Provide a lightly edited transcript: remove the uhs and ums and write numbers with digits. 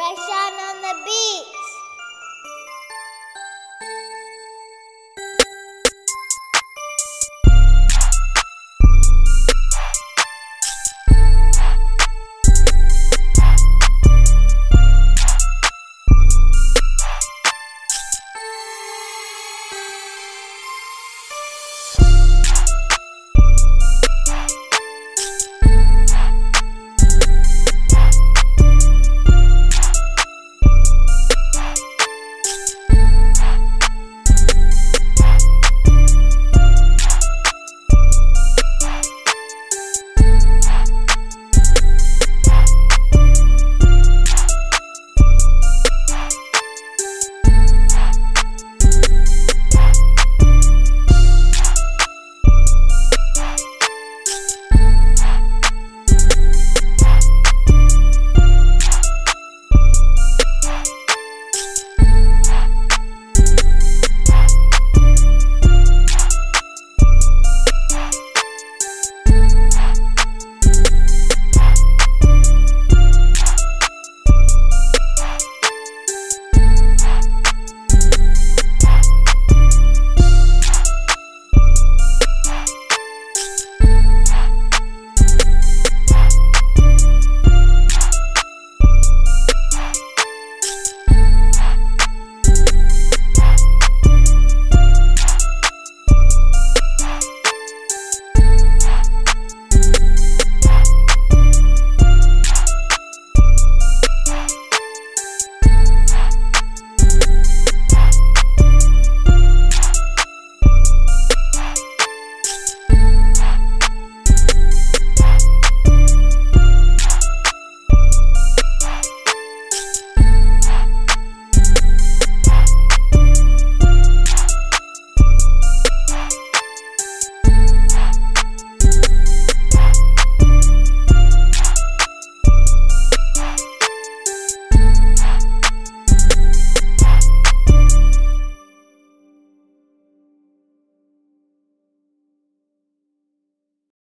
Rushaan on the beach.